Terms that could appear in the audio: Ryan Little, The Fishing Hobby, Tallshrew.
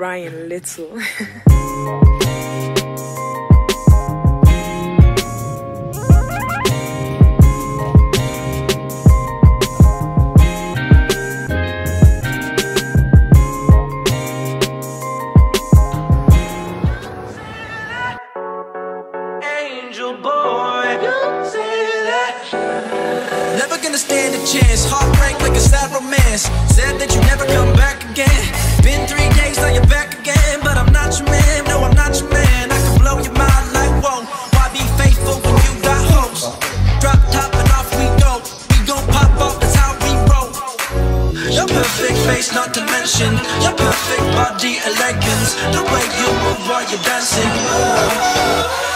Ryan Little. Angel boy, you say that. Never gonna stand a chance. Heartbreak like a sad romance. Said that you never come back again. Been 3 days, now you're back again. But I'm not your man, no I'm not your man. I can blow your mind like whoa. Why be faithful when you got hopes? Drop top and off we go. We gon' pop off, that's how we roll. Your perfect face, not to mention your perfect body elegance. The way you move while you're dancing.